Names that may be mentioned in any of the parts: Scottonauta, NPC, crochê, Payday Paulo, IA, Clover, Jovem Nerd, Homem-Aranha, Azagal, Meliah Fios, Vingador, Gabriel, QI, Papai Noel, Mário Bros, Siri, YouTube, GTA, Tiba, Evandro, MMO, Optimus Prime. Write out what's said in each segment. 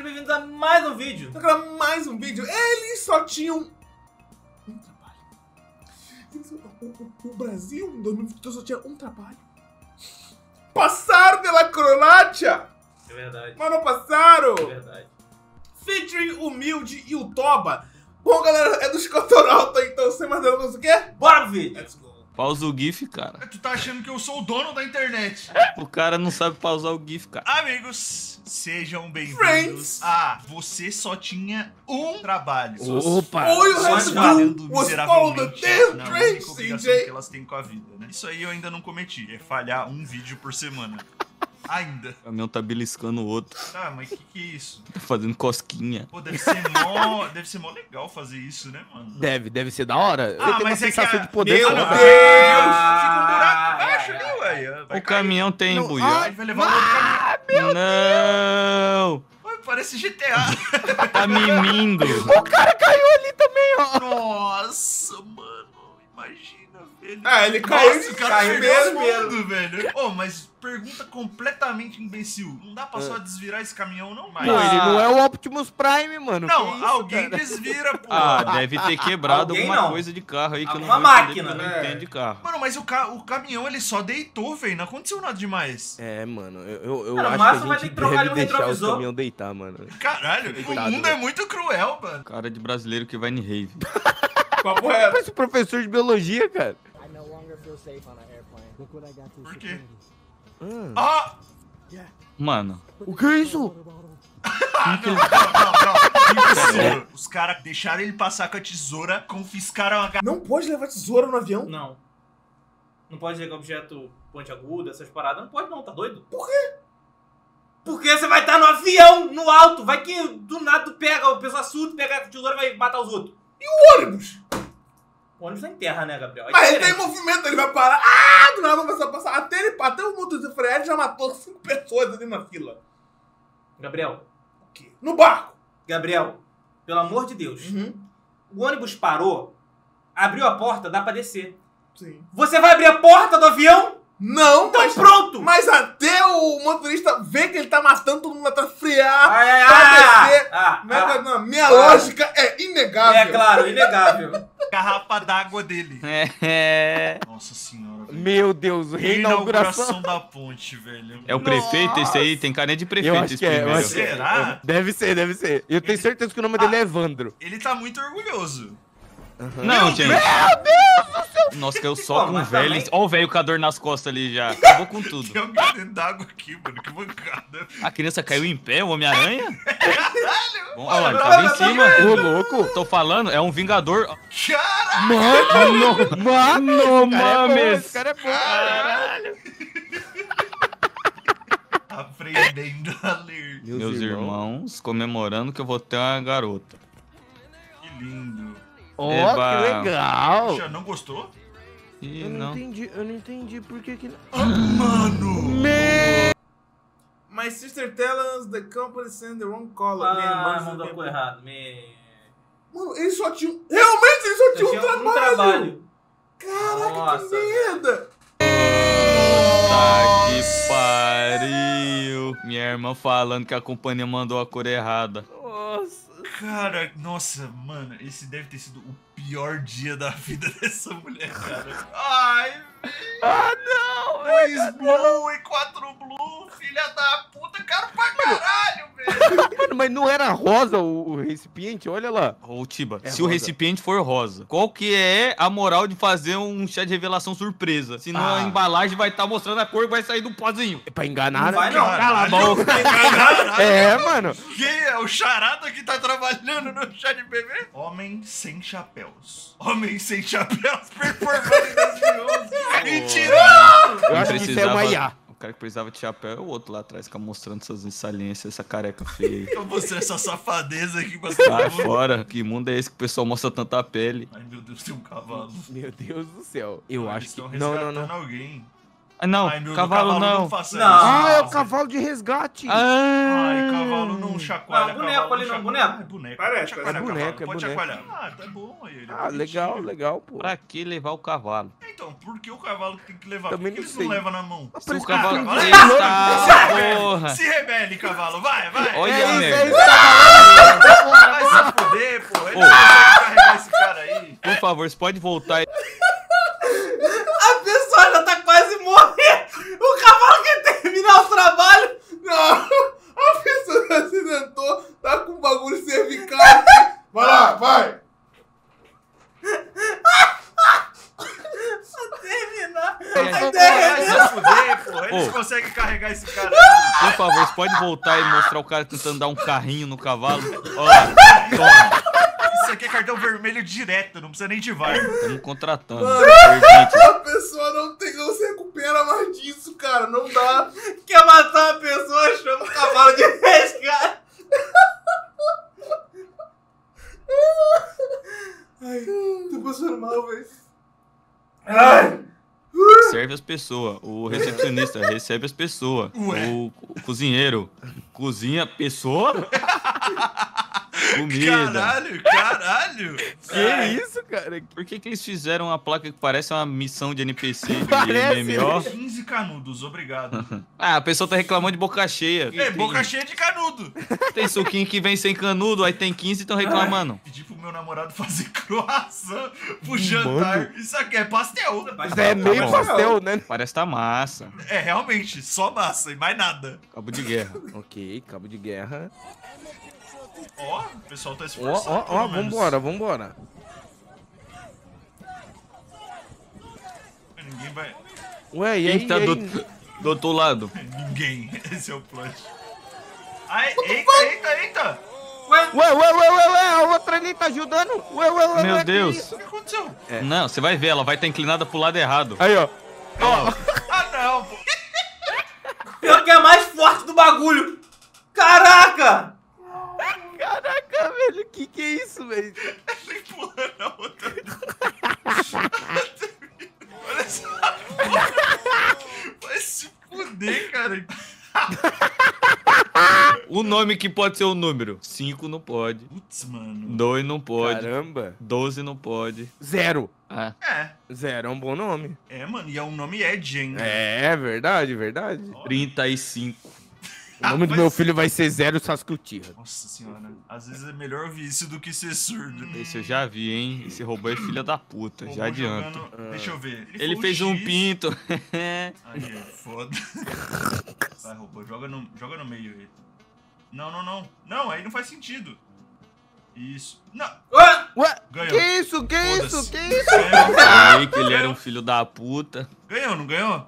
sejam bem-vindos a mais um vídeo. Eles só tinham um trabalho. O Brasil, em 2022, só tinha um trabalho. Passar pela Croácia. É verdade. Mas não passaram. É verdade. Featuring Humilde e o Toba. Bom, galera, é do Scottonauta, então sem mais delongas, o quê? Bora pro vídeo. Let's go. Pausa o GIF, cara. Tu tá achando que eu sou o dono da internet. O cara não sabe pausar o GIF, cara. Amigos, sejam bem-vindos. Ah, você só tinha um trabalho. Opa! Oi, o resto do miseravelmente na única obrigação que elas têm com a vida, né? Isso aí eu ainda não cometi, é falhar um vídeo por semana. Ainda. O caminhão tá beliscando o outro. Tá, mas que é isso? Tá fazendo cosquinha. Pô, deve ser mó legal fazer isso, né, mano? Deve ser da hora. Ah, eu mas tenho uma sensação de poder. Meu Deus! Fica um buraco embaixo ali, ué. O caminhão tem embuião. Ele vai levar o outro caminhão. Não! Ué, parece GTA. Tá mimindo. O cara caiu ali também, ó. Nossa, mano. Imagina. Ele... Ah, ele caiu, mesmo, velho. Ô, mas pergunta completamente imbecil. Não dá pra só desvirar esse caminhão, não? Mas... Não, ele não é o Optimus Prime, mano. Não, isso, alguém cara? Desvira, pô. Ah, deve ter quebrado alguma coisa de carro aí que eu não vou entender, máquina, né? Não entendo de carro. Mano, mas o caminhão, ele só deitou, velho. Não aconteceu nada demais. É, mano, eu cara, acho que a gente deve deixar o caminhão deitar, mano. Caralho, coitado, o mundo é muito cruel, mano. Cara de brasileiro que vai em rave. Parece professor de biologia, cara. Por quê? Ah! Mano. O que é isso? Não. Os caras deixaram ele passar com a tesoura, confiscaram a... Não pode levar tesoura no avião? Não. Não pode levar objeto pontiagudo, essas paradas. Não pode não, tá doido? Por quê? Porque você vai estar no avião, no alto. Vai que do nada tu pega, o pessoal surta, pega a tesoura e vai matar os outros. E o ônibus? O ônibus é em terra, né, Gabriel? É mas ele tem movimento, ele vai parar. Ah, do nada vai passar. Até o motorista frear já matou 5 pessoas ali na fila. Gabriel. O quê? No barco. Gabriel, pelo amor de Deus. O ônibus parou, abriu a porta, dá pra descer. Sim. Você vai abrir a porta do avião? Não, então mas, pronto! Mas até o motorista ver que ele tá matando todo mundo atrás, frear, minha lógica é inegável. É claro, inegável. Garrafa d'água dele. É. Nossa senhora. Meu Deus, reinauguração da ponte, velho. É o prefeito esse aí? Tem cara de prefeito esse primeiro. Será? Deve ser. Eu tenho certeza que o nome dele é Evandro. Ele tá muito orgulhoso. Uhum. Não, gente. Meu Deus do céu! Nossa, caiu só com o velho. Ó, o velho com a dor nas costas ali já. Acabou com tudo. Tem alguém dentro d'água aqui, mano. Que bancada. A criança caiu em pé, o Homem-Aranha? Caralho! Bom, olha, ele tava em cima. Ô, louco. Tô falando, é um Vingador. Caralho! Mano, mames. Esse cara é bom. Caralho. Aprendendo a ler. Meus irmãos comemorando que eu vou ter uma garota. Que lindo. Oh, eba. Que legal! Poxa, não gostou? Ih, eu não entendi por que que... Oh, mano! Me... My sister tells the company send the wrong color. Ah, mandou a cor errada. Mano, ele só tinha... Realmente, ele só tinha um trabalho! Caraca, nossa, que merda! Puta que pariu! Minha irmã falando que a companhia mandou a cor errada. Nossa! Cara, nossa, mano, esse deve ter sido o pior dia da vida dessa mulher, cara. Ai, velho. Ah, não! 2 blue e 4 blue, filha da puta, caro pra caralho, velho. Mano, mas não era rosa o recipiente? Olha lá. Ô, Tiba, se rosa. O recipiente for rosa, qual que é a moral de fazer um chá de revelação surpresa? Senão a embalagem vai estar mostrando a cor que vai sair do pozinho. É pra enganar, não vai, não. Cala a boca. É, mano. Que é o charada que tá trabalhando no chá de bebê? Homem sem chapéus. Homem sem chapéus performando desvioso. Mentiroso! Eu acho que isso é uma IA. O cara que precisava de chapéu é o outro lá atrás, que tá mostrando essas saliências, essa careca feia. Eu mostrei essa safadeza aqui pra você. Tá fora. Que mundo é esse que o pessoal mostra tanta pele? Ai, meu Deus, tem um cavalo. Meu Deus do céu. Eu acho que... Não. Alguém. Ah, não, ai, meu, cavalo não. É o cavalo de resgate. Ai, cavalo não chacoalha. Ah, boneco ali não, boneco. É boneco. Parece, é boneco. Pode chacoalhar. Ah, tá bom. Ele legal, pô. Pra que levar o cavalo? Então, por que o cavalo tem que levar? Também por que ele não leva na mão? Se o cavalo... Se rebele, cavalo. Vai, vai. Olha, meu. carregar esse cara aí. Por favor, você pode voltar. A pessoa já tá quase morrendo. O cavalo quer terminar o trabalho. Não, a pessoa já acidentou. Tá com um bagulho cervical. Vai lá, vai. Terminar. Eles conseguem carregar esse cara. Por favor, você pode voltar e mostrar o cara tentando dar um carrinho no cavalo? Olha, toma. Isso aqui é cartão vermelho direto, não precisa nem ativar. Estamos contratando. A pessoa não se recupera mais disso, cara. Não dá. Quer matar a pessoa, chama o cavalo de resgate. Ai, tô passando mal, velho. Ai. Serve as pessoas, o recepcionista recebe as pessoas, o cozinheiro cozinha pessoa, comida. Caralho, caralho. Que é isso, cara? Por que eles fizeram uma placa que parece uma missão de NPC de MMO? 15 canudos, obrigado. Ah, a pessoa tá reclamando de boca cheia. É, boca cheia de canudo. Tem suquinho que vem sem canudo, aí tem 15 e tão reclamando. Pedi pro meu namorado fazer croissant pro jantar. Mano. Isso aqui é pastel. É meio pastel, né? Parece tá massa. É, realmente, só massa e mais nada. Cabo de guerra. Ok, cabo de guerra. Ó, o pessoal tá esforçando. Ó, vambora, vambora. Ninguém vai... Ué, e aí? Quem tá do outro lado? Ninguém, esse é o plot. Ai, eita, eita, eita! Ué, a outra nem tá ajudando. Ué, meu Deus. O que aconteceu? É. Não, você vai ver, ela vai estar inclinada pro lado errado. Aí, ó. Ó. Ah, não. Pior que é mais forte do bagulho. Caraca! Caraca, velho, que é isso, velho? Ela empurrando a outra. Olha essa porra. Vai se fuder, cara. O nome que pode ser o número? 5 não pode. Putz, mano. 2 não pode. Caramba. 12 não pode. 0. Ah. É. 0 é um bom nome. É, mano, e é um nome Ed, hein? É, verdade, verdade. 35. O nome do meu filho vai ser Zero Sascutira. Nossa senhora, às vezes é melhor ouvir isso do que ser surdo. Esse eu já vi, hein? Esse robô é filha da puta, já adianta. Deixa eu ver. Ele fez um pinto. Aí, foda. Vai, robô, joga no meio aí. Não. Não, aí não faz sentido. Isso. Não! Ué! Ganhou. Que isso? Aí que ele era um filho da puta. Ganhou, não ganhou?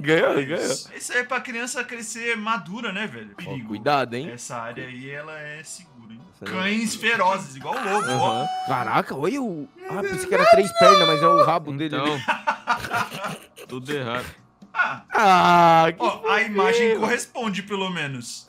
Ganhou. Isso aí é pra criança crescer madura, né, velho? Perigo. Ó, cuidado, hein? Essa área aí, ela é segura, hein? Cães ferozes, igual o lobo, ó. Caraca, olha o... Ah, pensei que era 3 pernas, mas é o rabo dele. Então... Tudo errado. A imagem corresponde, pelo menos.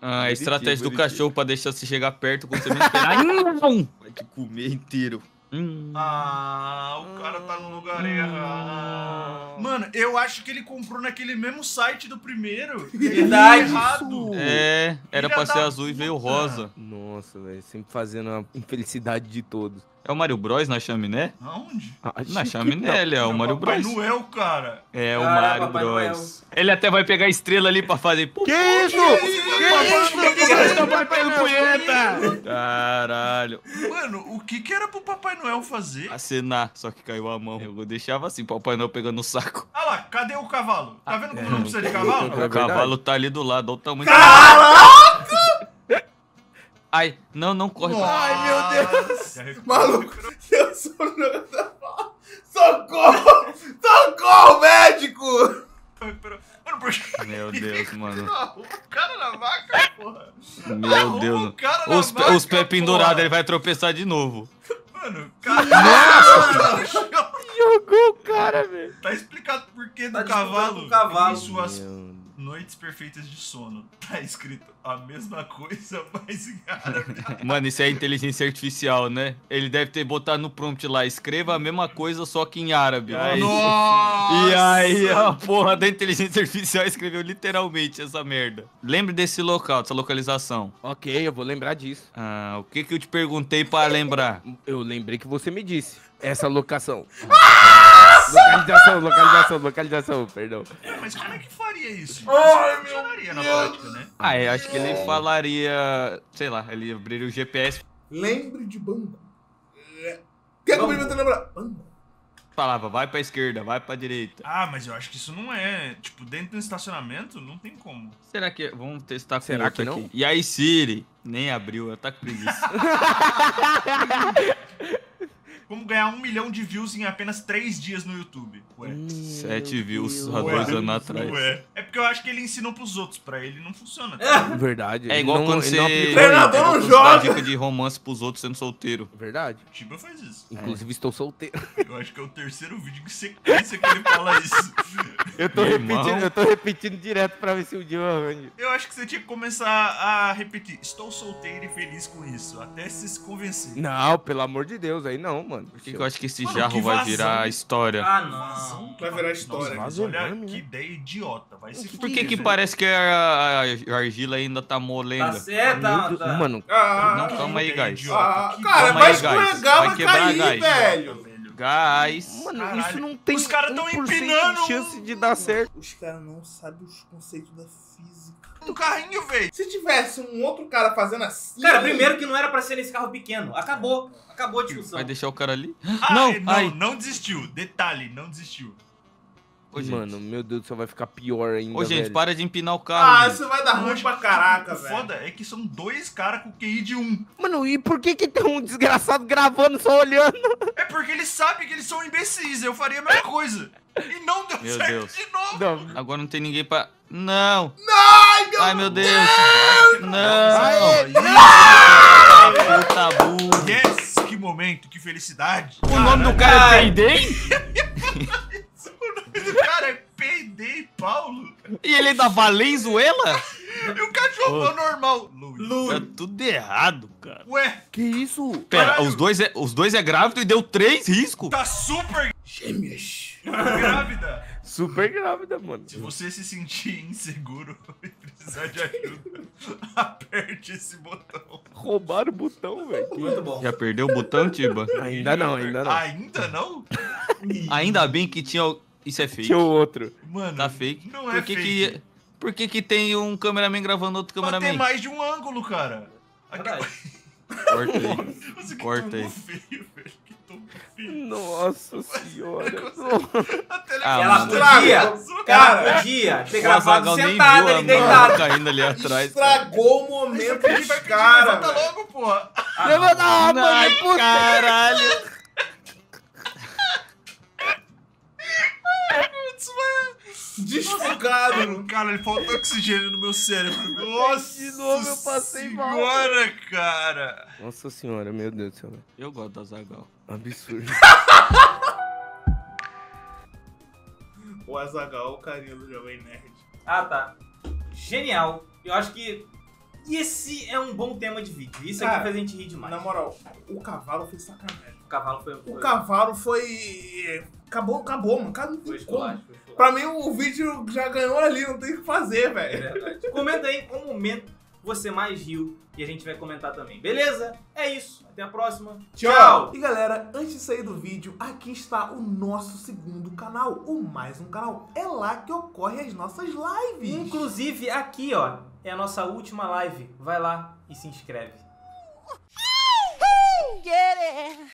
A estratégia do cachorro pra deixar você chegar perto quando você não esperar. Vai te comer inteiro. O cara tá no lugar errado. Mano, eu acho que ele comprou naquele mesmo site do primeiro. Ele tá errado. É, era pra ser azul e veio rosa. Nossa, velho, sempre fazendo a infelicidade de todos. É o Mário Bros na chaminé? Aonde? Na chaminé, ele é o Mário Bros. Papai Noel, cara. É o Mário Bros. Ele até vai pegar a estrela ali pra fazer... Que isso? Que isso? Papai Noel! Caralho. Mano, o que era pro Papai Noel fazer? Acenar, só que caiu a mão. Eu deixava assim, Papai Noel pegando o saco. Ah lá, cadê o cavalo? Tá vendo como não precisa de cavalo? O cavalo tá ali do lado, olha o tamanho... Caraca! Ai, não corre. Ai, meu Deus. Maluco, eu sou o jogador da bola. Socorro! Socorro, médico! Meu Deus, mano. O cara na vaca, porra. Meu Deus. Os pés pendurados, ele vai tropeçar de novo. Mano, nossa! Jogou o cara, velho. Tá explicado o porquê do cavalo. E suas... Noites perfeitas de sono. Tá escrito a mesma coisa, mas em árabe. Mano, isso é inteligência artificial, né? Ele deve ter botado no prompt lá, escreva a mesma coisa, só que em árabe. Aí... Nossa! E aí a porra da inteligência artificial escreveu literalmente essa merda. Lembre desse local, dessa localização. Ok, eu vou lembrar disso. Ah, o que que eu te perguntei pra lembrar? Eu lembrei que você me disse. Essa locação. Localização, perdão. É, mas como é que faria isso? Ai, meu Deus. Na prática, né? Ah, eu acho que ele falaria, sei lá, ele abriria o GPS. Lembre de banco. Quer comigo pra lembrar? Banco. Falava, vai pra esquerda, vai pra direita. Ah, mas eu acho que isso não é... Tipo, dentro do estacionamento, não tem como. Será que... Vamos testar com outro aqui. E aí, Siri? Nem abriu, ela tá com preguiça. Como ganhar 1 milhão de views em apenas 3 dias no YouTube. Ué. 7 views há 2 anos atrás. Ué. É porque eu acho que ele ensinou pros outros, pra ele não funciona. Tá? É verdade. É igual quando você dá dica de romance pros outros sendo solteiro. Verdade. O Tiba faz isso. Inclusive estou solteiro. Eu acho que é o 3º vídeo que você pensa que ele fala isso. Eu tô repetindo direto pra ver se o dia eu arranjo. Eu acho que você tinha que começar a repetir. Estou solteiro e feliz com isso. Até se convencer. Não, pelo amor de Deus, aí não, mano. Por que eu acho que esse jarro vai virar história? Ah, não. Vai virar história. Nossa, olha, que ideia idiota. Vai se Por que parece que a argila ainda tá molenda? Tá certo, mano. Não, calma aí, gás. Cara, vai escorregar, vai cair, velho. Gás. Mano, caralho, isso não tem... Os caras tão empinando. Chance de dar certo. Os caras não sabem os conceitos da física. Do carrinho, velho. Se tivesse um outro cara fazendo assim... Cara, primeiro que não era pra ser nesse carro pequeno. Acabou. Acabou a discussão. Vai deixar o cara ali? Ah, não, não desistiu. Detalhe, não desistiu. Ô, mano, gente, meu Deus do céu, vai ficar pior ainda, velho. Para de empinar o carro. Ah, isso vai dar ruim pra caraca, velho. O foda é que são 2 caras com QI de 1. Mano, e por que que tem um desgraçado gravando só olhando? É porque eles sabem que eles são imbecis. Eu faria a mesma coisa. E não deu certo de novo. Não. Agora não tem ninguém pra... Não. Não, meu Deus. Não. Ai, não. O tabu. Yes, que momento, que felicidade. O nome do cara é Payday? Cara, é Payday Paulo. E ele é da Valenzuela? E o cachorro normal. Lu. Tá tudo errado, cara. Ué. Que isso? Pera, os dois é grávido e deu 3 riscos. Tá super... Gêmeas. Grávida. Super grávida, mano. Se você se sentir inseguro e precisar de ajuda, aperte esse botão. Roubaram o botão, velho. Muito bom. Já perdeu o botão, Tiba? Ainda não, ainda não. Ainda não? Ainda bem que tinha... Isso é fake. Tinha outro. Mano, tá fake. Não é fake. Por que que tem um cameraman gravando outro cameraman? Tem mais de um ângulo, cara. Corta aí. Corta aí. Nossa senhora. Ela podia ter gravado sentada ali deitada. Caindo ali atrás. Estragou o momento dos caras. Levanta logo, porra. Levanta a mão, caralho. Desfogado. Cara, ele faltou oxigênio no meu cérebro. Nossa, de novo eu passei mal. Agora, cara. Nossa senhora, meu Deus do céu. Eu gosto da Azagal. Absurdo. O Azagal, o carinha do Jovem Nerd. Ah, tá. Genial. Eu acho que... esse é um bom tema de vídeo. Isso aqui faz a gente rir demais. Na moral, o cavalo foi sacanagem. O cavalo foi... O cavalo foi... Acabou, mano. Cara, não tem como. Pra mim, o vídeo já ganhou ali. Não tem o que fazer, velho. Comenta aí qual momento você mais riu. E a gente vai comentar também. Beleza? É isso. Até a próxima. Tchau! E galera, antes de sair do vídeo, aqui está o nosso segundo canal. O Mais Um Canal. É lá que ocorrem as nossas lives. Inclusive, aqui, ó. É a nossa última live. Vai lá e se inscreve. Get it.